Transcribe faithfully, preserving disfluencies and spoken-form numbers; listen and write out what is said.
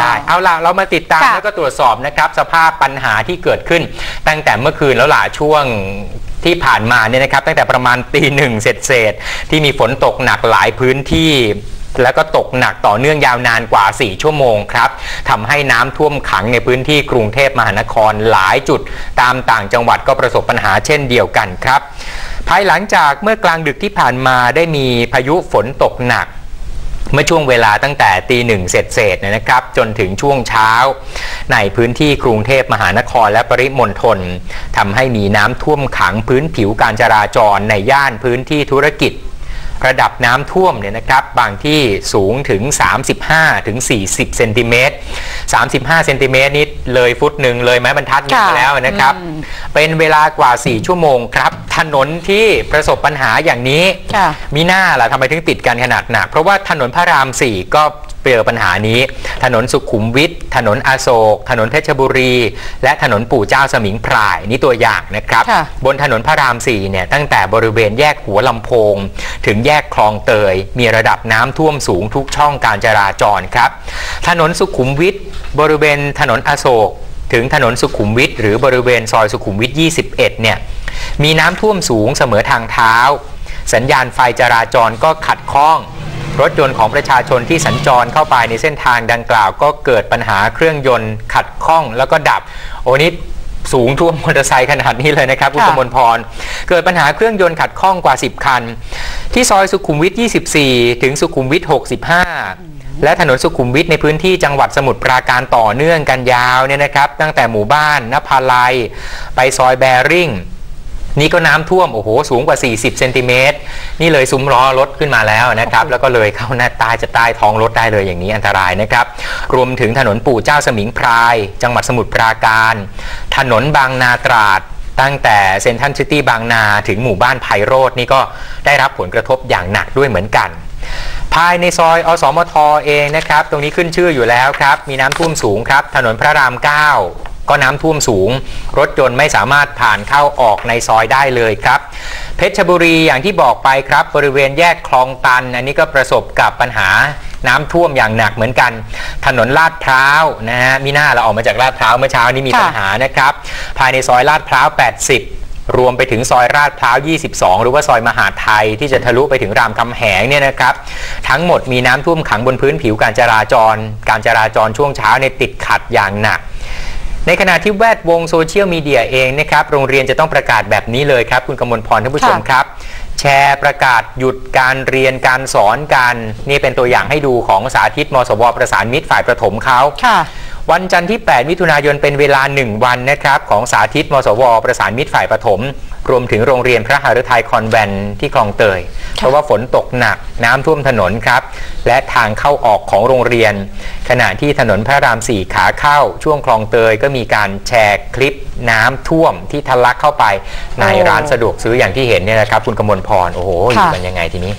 ได้เอาล่ะเรามาติดตามแล้วก็ตรวจสอบนะครับสภาพปัญหาที่เกิดขึ้นตั้งแต่เมื่อคืนแล้วล่ะช่วงที่ผ่านมาเนี่ยนะครับตั้งแต่ประมาณตีหนึ่งเสร็จๆที่มีฝนตกหนักหลายพื้นที่แล้วก็ตกหนักต่อเนื่องยาวนานกว่าสี่ชั่วโมงครับทำให้น้ำท่วมขังในพื้นที่กรุงเทพมหานครหลายจุดตามต่างจังหวัดก็ประสบปัญหาเช่นเดียวกันครับภายหลังจากเมื่อกลางดึกที่ผ่านมาได้มีพายุฝนตกหนักเมื่อช่วงเวลาตั้งแต่ตีหนึ่งเสร็จๆนะครับจนถึงช่วงเช้าในพื้นที่กรุงเทพมหานครและปริมณฑลทำให้มีน้ำท่วมขังพื้นผิวการจราจรในย่านพื้นที่ธุรกิจระดับน้ำท่วมเนี่ยนะครับบางที่สูงถึง สามสิบห้าถึงสี่สิบ เซนติเมตร สามสิบห้า เซนติเมตรนิดเลยฟุตหนึ่งเลยไม้บรรทัดหนึ่งแล้วนะครับเป็นเวลากว่าสี่ชั่วโมงครับถนนที่ประสบปัญหาอย่างนี้มีหน้าล่ะทำไมถึงติดกันขนาดหนักเพราะว่าถนนพระรามสี่ก็เจอปัญหานี้ถนนสุขุมวิทถนนอโศกถนนเพชรบุรีและถนนปู่เจ้าสมิงพรายนี่ตัวอย่างนะครับบนถนนพระรามสี่เนี่ยตั้งแต่บริเวณแยกหัวลำโพงถึงแยกคลองเตยมีระดับน้ำท่วมสูงทุกช่องการจราจรครับถนนสุขุมวิทบริเวณถนนอโศกถึงถนนสุขุมวิทหรือบริเวณซอยสุขุมวิทยี่สิบเอ็ดเนี่ยมีน้ำท่วมสูงเสมอทางเท้าสัญญาณไฟจราจรก็ขัดข้องรถยนต์ของประชาชนที่สัญจรเข้าไปในเส้นทางดังกล่าวก็เกิดปัญหาเครื่องยนต์ขัดข้องแล้วก็ดับโอ้นี่สูงท่วมมอเตอร์ไซค์ขนาดนี้เลยนะครับคุณกมลพรเกิดปัญหาเครื่องยนต์ขัดข้องกว่าสิบคันที่ซอยสุขุมวิทยี่สิบสี่ถึงสุขุมวิทหกสิบห้าและถนนสุขุมวิทในพื้นที่จังหวัดสมุทรปราการต่อเนื่องกันยาวเนี่ยนะครับตั้งแต่หมู่บ้านนภาลัยไปซอยแบริ่งนี่ก็น้ำท่วมโอ้โหสูงกว่าสี่สิบเซนติเมตรนี่เลยซุ้มล้อรถขึ้นมาแล้วนะครับแล้วก็เลยเข้าหน้าตาจะใต้ท้องรถได้เลยอย่างนี้อันตรายนะครับรวมถึงถนนปู่เจ้าสมิงพรายจังหวัดสมุทรปราการถนนบางนาตราดตั้งแต่เซ็นทรัลซิตี้บางนาถึงหมู่บ้านไพโรจน์นี่ก็ได้รับผลกระทบอย่างหนักด้วยเหมือนกันภายในซอยอสมทเองนะครับตรงนี้ขึ้นชื่ออยู่แล้วครับมีน้ำท่วมสูงครับถนนพระรามเก้าก็น้ำท่วมสูงรถยนต์ไม่สามารถผ่านเข้าออกในซอยได้เลยครับเพชรบุรีอย่างที่บอกไปครับบริเวณแยกคลองตันอันนี้ก็ประสบกับปัญหาน้ำท่วมอย่างหนักเหมือนกันถนนลาดพร้าวนะฮะมีหน้าเราออกมาจากลาดพร้าวเมื่อเช้านี้มีปัญหานะครับภายในซอยลาดพร้าวแปดสิบรวมไปถึงซอยลาดพร้าวยี่สิบสองหรือว่าซอยมหาไทยที่จะทะลุไปถึงรามคำแหงเนี่ยนะครับทั้งหมดมีน้ำท่วมขังบนพื้นผิวการจราจรการจราจรช่วงเช้าในติดขัดอย่างหนักในขณะที่แวดวงโซเชียลมีเดียเองนะครับโรงเรียนจะต้องประกาศแบบนี้เลยครับคุณกมลพรท่านผู้ชมครับแชร์ประกาศหยุดการเรียนการสอนกันนี่เป็นตัวอย่างให้ดูของสาธิตมสวประสานมิตรฝ่ายประถมเขาวันจันทร์ที่แปดมิถุนายนเป็นเวลาหนึ่งวันนะครับของสาธิตมสวประสานมิตรฝ่ายประถมรวมถึงโรงเรียนพระหฤทัยคอนแวนต์ที่คลองเตยเพราะว่าฝนตกหนักน้ำท่วมถนนครับและทางเข้าออกของโรงเรียนขณะที่ถนนพระรามสี่ขาเข้าช่วงคลองเตยก็มีการแชร์คลิปน้ำท่วมที่ทะลักเข้าไปในร้านสะดวกซื้ออย่างที่เห็นเนี่ยนะครับคุณกมลพรโอ้โหอยู่กันยังไงทีนี้